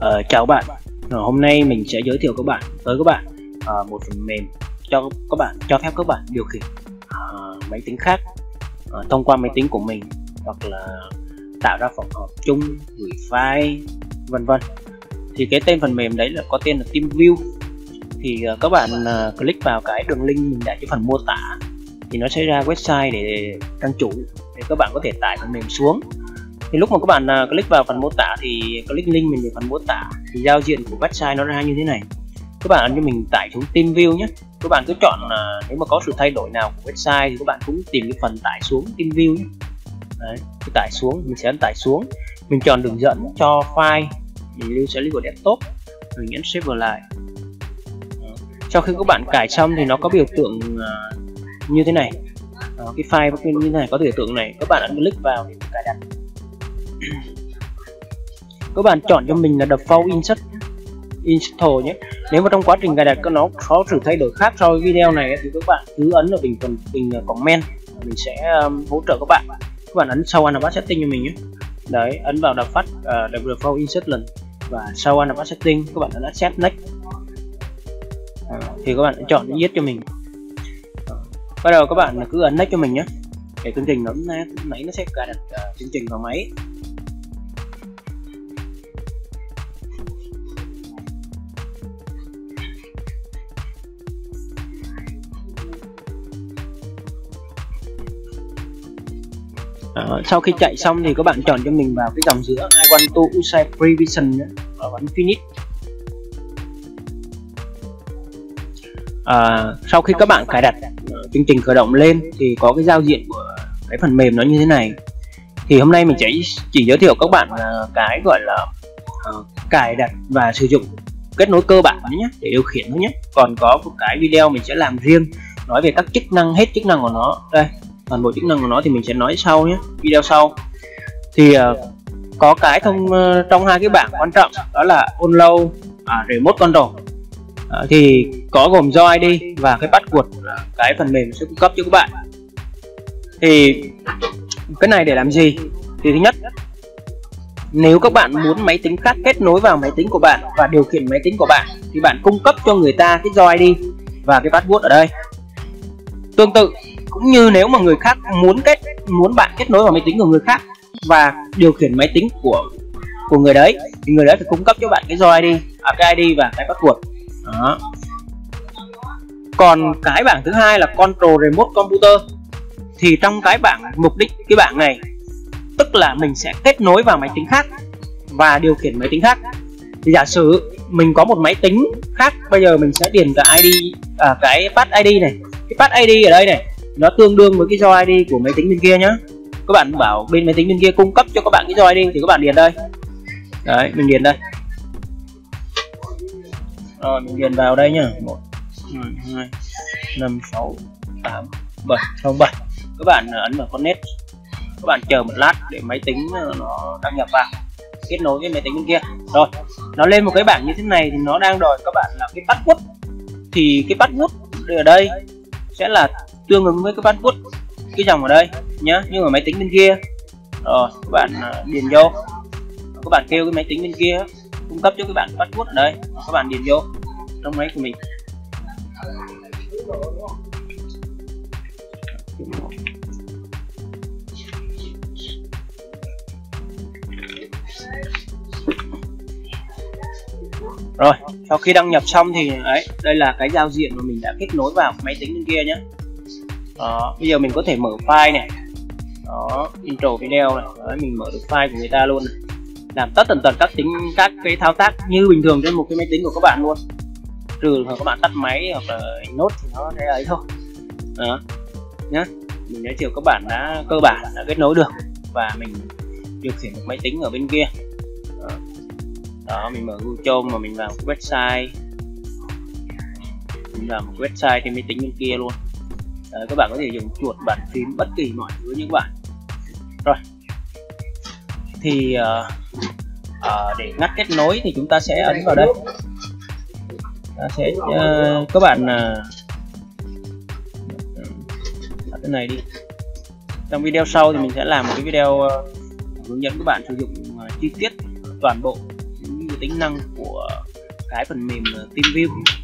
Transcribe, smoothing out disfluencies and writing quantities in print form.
Chào các bạn, hôm nay mình sẽ giới thiệu tới các bạn một phần mềm cho phép các bạn điều khiển máy tính khác thông qua máy tính của mình, hoặc là tạo ra phòng họp chung, gửi file, vân vân. Thì cái tên phần mềm đấy là có tên là TeamViewer. Thì các bạn click vào cái đường link mình để phần mô tả thì nó sẽ ra website để trang chủ để các bạn có thể tải phần mềm xuống. Thì lúc mà các bạn click vào phần mô tả thì click link mình về phần mô tả thì giao diện của website nó ra như thế này. Các bạn ấn cho mình tải xuống TeamViewer nhé. Các bạn cứ chọn là nếu mà có sự thay đổi nào của website thì các bạn cũng tìm cái phần tải xuống TeamViewer nhé. Đấy, cứ tải xuống, mình sẽ ấn tải xuống. Mình chọn đường dẫn cho file, mình lưu sẽ lưu vào desktop, rồi nhấn save vào lại. Sau khi các bạn cài xong thì nó có biểu tượng như thế này. Cái file như thế này có biểu tượng này, các bạn ấn click vào để cài đặt. Các bạn chọn cho mình là default install nhé. Nếu mà trong quá trình cài đặt nó có sự thay đổi khác so với video này thì các bạn cứ ấn vào bình comment, mình sẽ hỗ trợ các bạn. Các bạn ấn sau Enable Setting cho mình nhé. Đấy, ấn vào default insert lần và sau Enable Setting các bạn ấn accept next. Thì các bạn chọn yes cho mình. Bắt đầu các bạn cứ ấn next cho mình nhé. Để chương trình nó sẽ cài đặt chương trình vào máy. Sau khi chạy xong thì các bạn chọn cho mình vào cái dòng giữa I want to use prevision và bấm finish. Sau khi các bạn cài đặt chương trình khởi động lên thì có cái giao diện của cái phần mềm nó như thế này. Thì hôm nay mình chỉ giới thiệu các bạn cái gọi là cài đặt và sử dụng kết nối cơ bản nhé, để điều khiển nhé. Còn có một cái video mình sẽ làm riêng nói về các chức năng, hết chức năng của nó đây. Toàn bộ chức năng của nó thì mình sẽ nói sau nhé, video sau. Thì có cái trong hai cái bảng quan trọng đó là Onload, Remote Control. Thì có gồm do ID và cái password cái phần mềm sẽ cung cấp cho các bạn. Thì cái này để làm gì? Thì thứ nhất, nếu các bạn muốn máy tính khác kết nối vào máy tính của bạn và điều khiển máy tính của bạn thì bạn cung cấp cho người ta cái do ID và cái password ở đây. Tương tự cũng như nếu mà người khác muốn bạn kết nối vào máy tính của người khác và điều khiển máy tính của người đấy thì người đấy phải cung cấp cho bạn cái ID và cái password. Đó. Còn cái bảng thứ hai là Control Remote Computer. Thì trong cái bảng mục đích cái bảng này tức là mình sẽ kết nối vào máy tính khác và điều khiển máy tính khác. Thì giả sử mình có một máy tính khác, bây giờ mình sẽ điền cả cái path ID này. Cái path ID ở đây này nó tương đương với cái do ID của máy tính bên kia nhá. Các bạn bảo bên máy tính bên kia cung cấp cho các bạn cái do ID thì các bạn điền đây. Đấy, mình điền đây. Rồi mình điền vào đây nhá. 1 2 5 6 8 7 07. Các bạn ấn vào connect. Các bạn chờ một lát để máy tính nó đăng nhập vào, kết nối với máy tính bên kia. Rồi, nó lên một cái bảng như thế này thì nó đang đòi các bạn là cái password. Thì cái password ở đây sẽ là tương ứng với cái password cái dòng ở đây nhá, nhưng mà máy tính bên kia. Rồi các bạn điền vô, các bạn kêu cái máy tính bên kia cung cấp cho các bạn password ở đây, các bạn điền vô trong máy của mình. Rồi sau khi đăng nhập xong thì đấy, đây là cái giao diện mà mình đã kết nối vào máy tính bên kia nhé. Đó, bây giờ mình có thể mở file này, đó, intro video này, đấy, mình mở được file của người ta luôn này. Làm tất tần tật các cái thao tác như bình thường trên một cái máy tính của các bạn luôn, trừ các bạn tắt máy hoặc là nốt thì nó sẽ ấy thôi. Đó, nhá, mình giới thiệu các bạn đã cơ bản đã kết nối được và mình điều khiển được máy tính ở bên kia. Đó, đó mình mở Google Chrome mà mình vào cái website, mình vào một website trên máy tính bên kia luôn. Đấy, các bạn có thể dùng chuột bàn phím bất kỳ mọi thứ như các bạn. Rồi thì để ngắt kết nối thì chúng ta sẽ ấn vào đây. Các bạn cái này đi. Trong video sau thì mình sẽ làm một cái video hướng dẫn các bạn sử dụng chi tiết toàn bộ tính năng của cái phần mềm TeamViewer.